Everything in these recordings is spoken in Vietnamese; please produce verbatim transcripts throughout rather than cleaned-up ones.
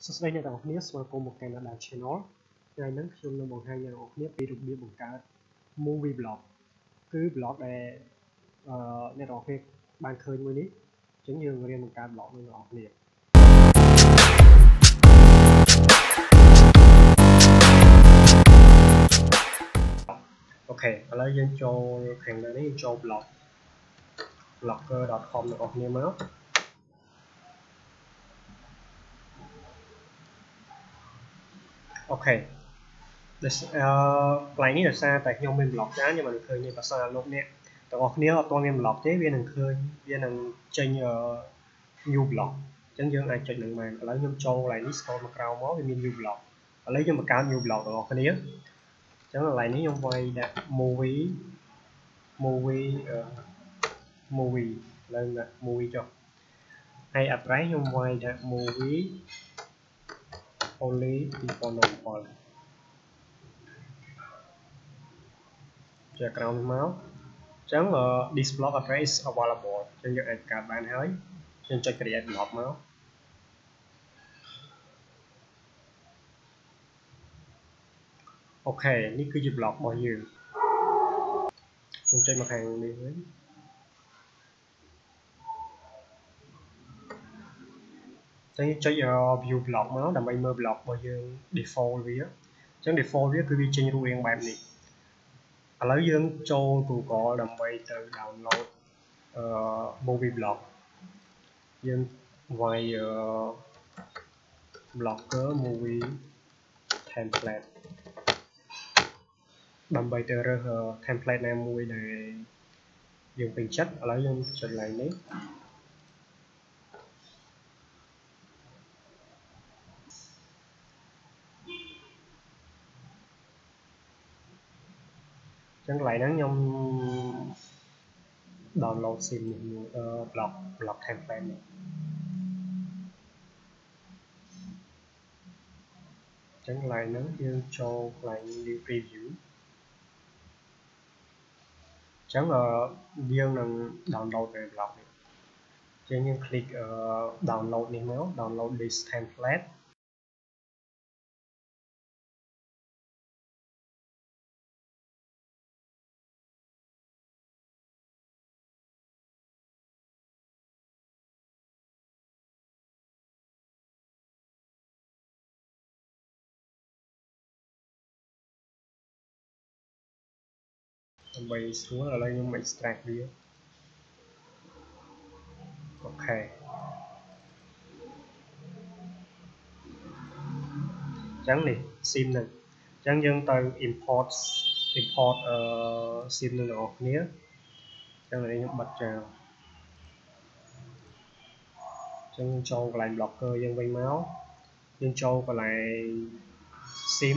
Số đây là một nick và cùng một kênh là đài channel. Ngày nắng chung là một hai nhà một nick đi được biết một cái movie blog. Cứ blog này nè đọc việc bàn khơi mới nick. Chẳng như người một cái blog mình đọc liền. Ok, lấy dân cho hàng này đi cho blog blogger chấm com đọc nick mới. โอเคแต่เอ่อไลน์นี้เราสร้างแต่ខ្ញុំមានบล็อก movie movie ឡើង movie ចុះហើយអត់ប្រែខ្ញុំវាយ movie only people normal ជាក្រោមមកអញ្ចឹង this block address available អញ្ចឹងយើងអាចកាត់បានហើយយើងចុច create block មក Okay នេះគឺជា block របស់យើងខ្ញុំចុចមកខាងនេះវិញ ចុច view block មកដើម្បីមើល block របស់យើង default វាអញ្ចឹង default វាគឺវាចេញរូបរាងបែបនេះ ឥឡូវយើងចូល Google ដើម្បីទៅ download movie blog យើងវាយ blogger movie template ដើម្បីទៅរើស template ណាមួយដែលយើងពេញចិត្តឥឡូវយើងចុចឡើងនេះ chẳng lại nó nhom download sim uh, block block template này chẳng lại nó như cho lại như preview chẳng là riêng là download về block này chẳng như click uh, download này nữa download this template bây xuống là lên mình extract đi. Ok. Chẳng này sim này. Chẳng dân từ import import uh, sim này nó nhé. Chẳng này nhập bật chào. Chẳng cho lại blocker dân vay máu. Dân cho lại sim.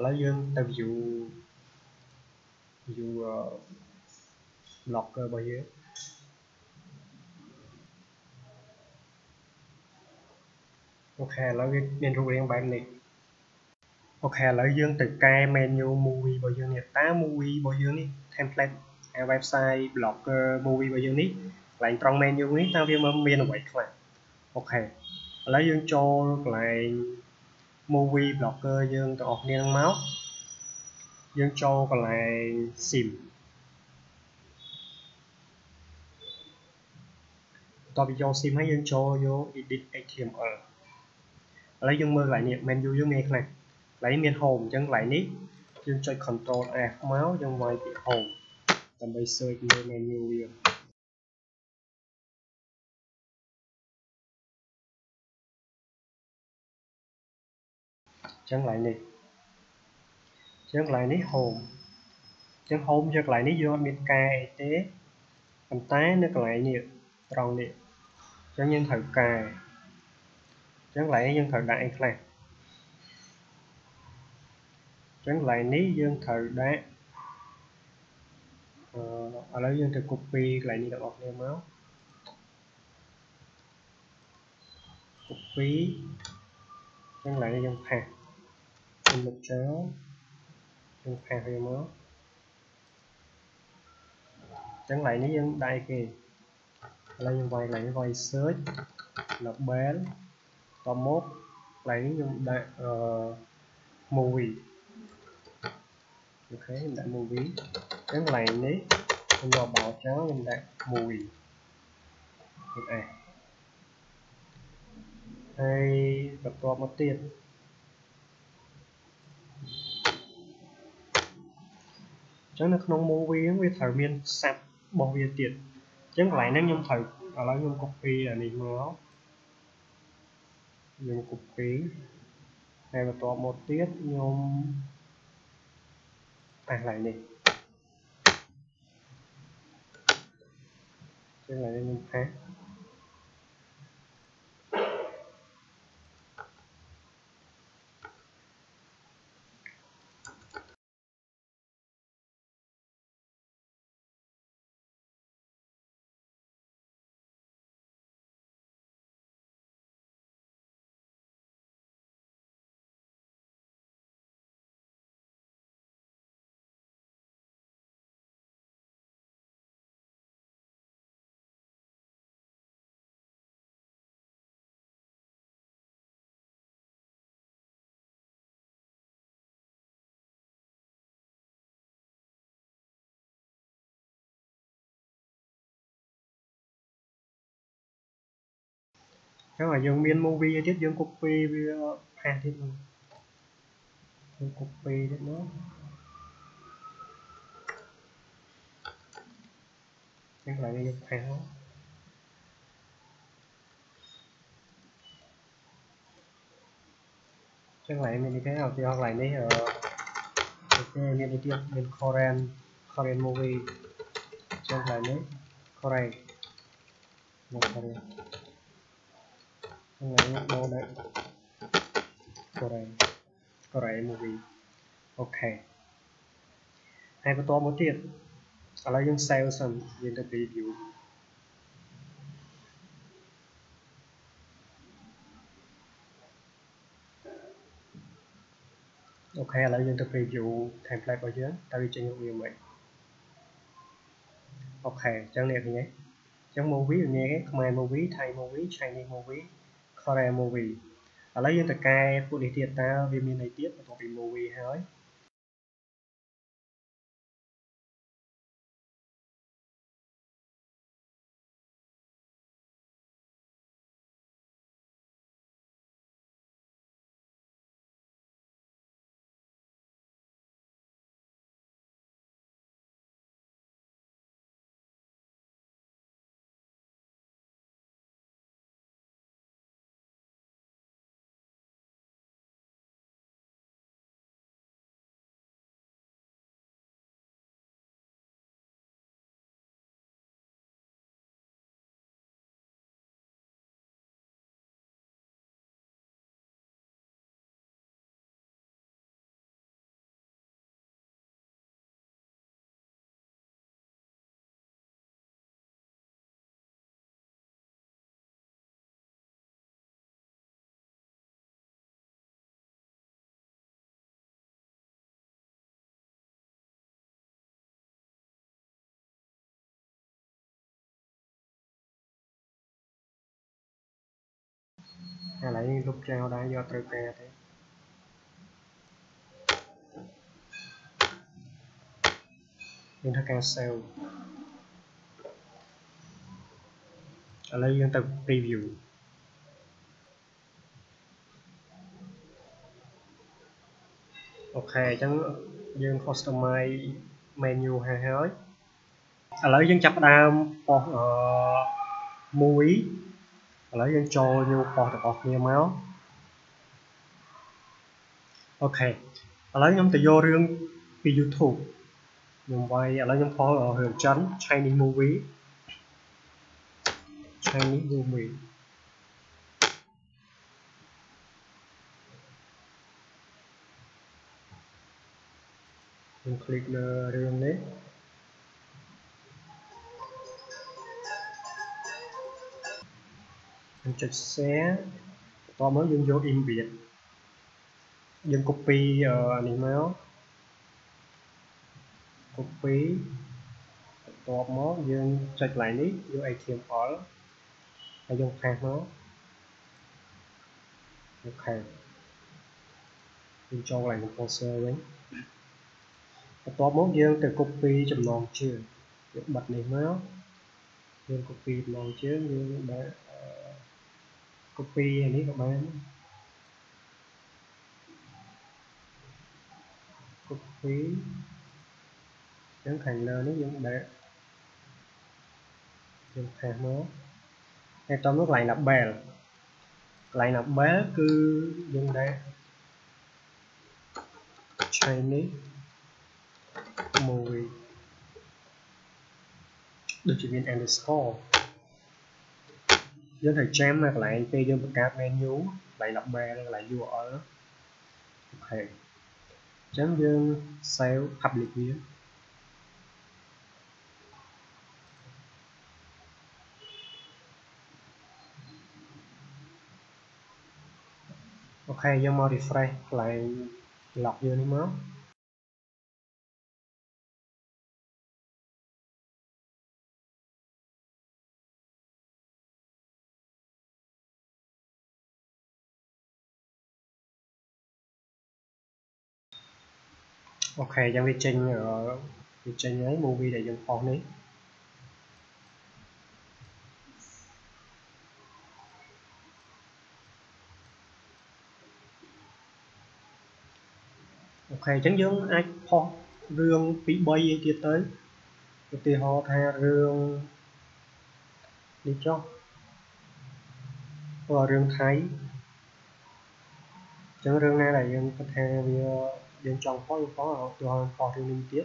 ឥឡូវយើងទៅ view view blog របស់យើងអូខេឥឡូវវាមានរូបរាងបែបនេះអូខេឥឡូវយើងទៅកែ menu movie របស់យើងនេះតា movie របស់យើងនេះ template website blogger movie របស់យើងនេះកន្លែងត្រង់ menu នេះតើវាមានអ្វីខ្លះអូខេឥឡូវយើងចូលកន្លែង movie blogger យើងទៅអស់គ្នានឹងមកយើងចូលកន្លែង sim តបយក sim ហើយយើងចូលយក edit html ឥឡូវយើងមើលកន្លែងនេះ menu យើងមានខ្លះកន្លែងមាន home អញ្ចឹងកន្លែងនេះយើងចុច control f មកយើងវាយពី home ដើម្បី search មើល menu វា chẳng lại này chẳng lại này home chẳng hôm cho lại lý do mình cài thế làm té nó lại nhiều tròn điện chẳng nhân thời cài chẳng lại nhân thời đại này chẳng lại lý dân thời đại ở lấy dân thời copy lại như đọc nêu máu copy chẳng lại dân hàng dân lực cháu dân hàng nêu máu chẳng lại lý dân đại kì lấy dân vay lại vay search là bán tôm mốt lại lý dân đại uh, movie ok mình đã mùi cái này đấy mình vào bảo cháu mình đã mùi được à hay tập to mất tiền chẳng là không mùi với thời miên sạch bao nhiêu tiền chẳng lại nó nhung thời ở đó nhung copy là mình nó nhung copy này là to một tiết nhung à, lại này cái này mình phá các bạn dùng miên movie tiếp dùng copy hàng tiếp luôn dùng copy tiếp nữa các bạn dùng hàng đó các bạn mình đi cái nào thì học lại đấy ở ok miên đi tiếp miên Korean Korean movie các bạn đấy Korean Korean ngày đó đấy Korean Korean movie ok hai cái to một tiền ở đây dùng sales and review ok ở đây dùng review template ở dưới tại vì trên những điều vậy ok chẳng đẹp nhé chẳng movie nghe cái Khmer movie Thai movie Chinese movie Korean movie ở lấy dân tộc cai phụ đề thiệt ta vì miền này tiếp thuộc về movie hay ấy hay là những lúc trao đã do tôi kè thế nhưng thật cao sale ở đây dân tập review ok chẳng dân customize menu hay hết ở đây dân chập đam hoặc mua ý lấy dân cho nhiều con được học nhiều máu ok lấy nhóm tự do riêng vì YouTube ខ្ញុំវាយឥឡូវខ្ញុំខលរឿងចិន Chinese movie Chinese movie ខ្ញុំคลิกលើរឿងនេះខ្ញុំចុច share តោះមកយើងយក image យើង copy អានេះមក copy បន្ទាប់មកយើងចុចកន្លែងនេះយក เอช ที เอ็ม แอล ហើយយើង paste មកអូខេយើងចូលកន្លែង composer វិញបន្ទាប់មកយើងទៅ copy ចំណងជើងយកបិទនេះមកយើង copy ចំណងជើងយើងដាក់ copy អានេះក៏បាន copy យើងខាងលើនេះយើងដាក់យើងថែមកហើយតាមនោះកន្លែង label កន្លែង label គឺយើងដាក់ Chinese movie ដូចជាមាន underscore យើងត្រូវ jam មកកន្លែងពេលយើងបង្កើត menu កន្លែង label កន្លែង ยู อาร์ แอล អូខេអញ្ចឹងយើង save public វាโอเคยังมา refresh ไลน์หลอกเยอะนี่มั้งโอเคยังวิจัยเอ่อวิจัยไอ้ movie ได้ยังพอนี้โอเคฉันยังไอ้พอเรื่องปีใบไอ้เจี๊ยเต้ยตีหอแทนเรื่องนี่จ้องว่าเรื่องไทยฉันเรื่องไหนได้ยังแทนเรื่องยังจองพอยังพอเอาตัวพอเรื่องนึงเจี๊ย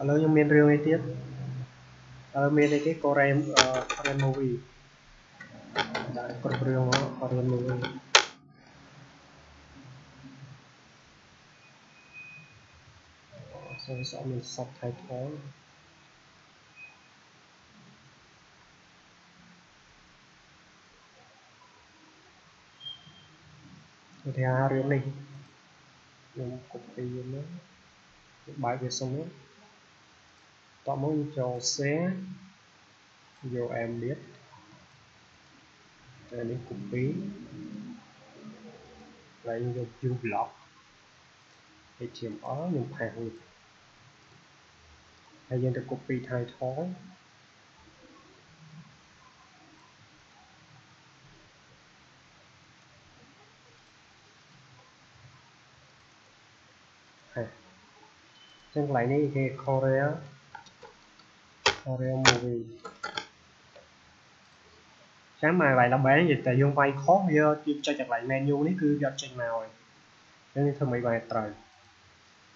ឥឡូវខ្ញុំមានរឿងអីទៀតឥឡូវមានអីគេ Korean Korean movie ដាក់គ្រប់រឿងមក Korean movie សូមសមាន subtitle ឧទាហរណ៍រឿងនេះខ្ញុំ copy មកបាយវាសុំមកต่อมาอีกจะเซฟโยแอมเบียดแต่ในกลุ่มนี้เราจะจูบล็อกให้เฉียบอ้อหนึ่งแผงให้ยังจะกลุ่มปีไทยท้องเช่นไรนี่คือคอเรียKorean movie ចាំមកកន្លែង label និយាយតែយើងវាយខុសវាជាចុចកន្លែង menu នេះគឺយកចេញមកហើយយើងធ្វើមិនបានត្រូវ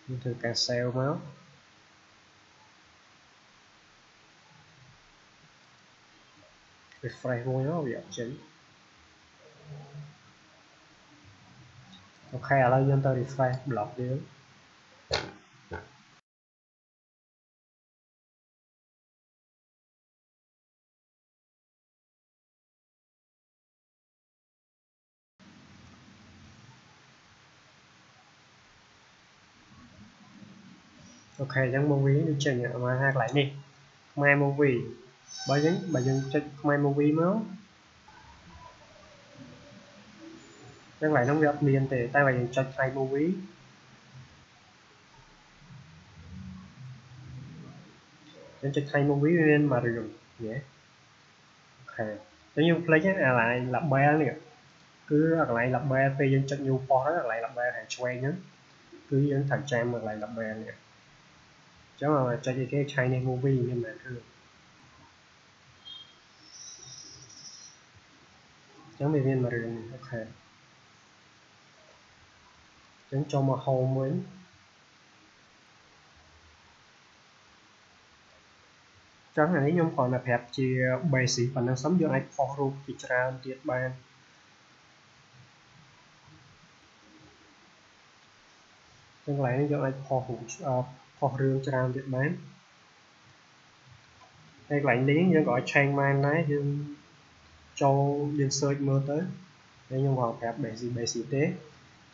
យើងធ្វើការ save មកវា refresh មួយមកវាអត់ចេញអូខេឥឡូវយើងទៅ refresh block យើង ok chẳng mong ví đi chừng mà hai lại đi mai mong ví bởi dính bà dân cho mai mong ví máu chẳng lại nó gặp liền thì tay bà cho hai mong ví chẳng cho hai mong ví nên mà được nhé ok nếu như lấy cái này lại lập ba liền cứ lại lập ba thì dân cho nhiều pho đó lại lập ba hàng xoay nhé cứ dân thằng trang mà lại lập ba liền chứ mà cho chị cái China movie nhưng mà thôi chẳng bị viên mà rừng ok chẳng cho mà hầu mới chẳng hạn nhóm còn là hẹp chị bày sĩ và nó sống giữa ai khó rụt chị ra tiết bàn chẳng lại giữa ai khó hụt hoặc rương trang Việt Nam hay lạnh điến dân gọi trang man này dân châu dân search mơ tới để nhưng mà phép bệ gì bệ sĩ tế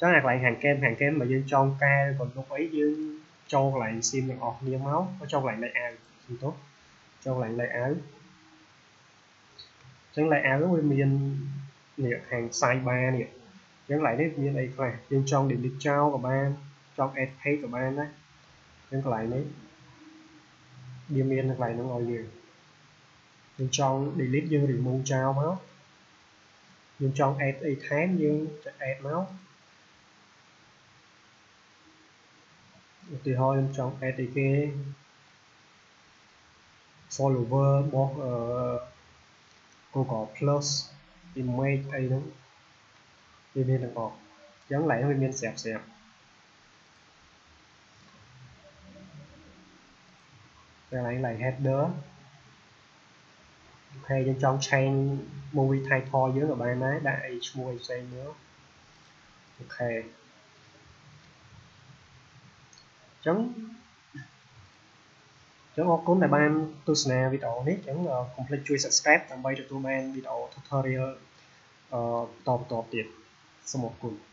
chắc là lại hàng kem hàng kem mà dân trong ca còn lúc ấy dân châu lại xin mình ọt nhiều máu có trong lại lại áo thì tốt châu lại lại áo chẳng lại áo với miền niệm hàng sai ba niệm chẳng lại đến miền này là dân trong điểm đi trao của ban trong ad pay của ban đấy những cái này điểm yên lại nó ngồi gì nhưng trong delete dương remove trao máu nhưng trong add a tháng dương add máu thì thôi trong add cái follower box uh, cô có plus image a đúng điểm yên là có giống lại nó bên sẹp sẹp cái này là header hay okay, trong chain movie title dưới là bài máy đã h mua chain nữa ok chấm chấm học cũng là ban tôi sẽ video này chấm là complete chui subscribe tạm bay cho tôi ban video tutorial uh, tọp tọp tiệt sau một cùng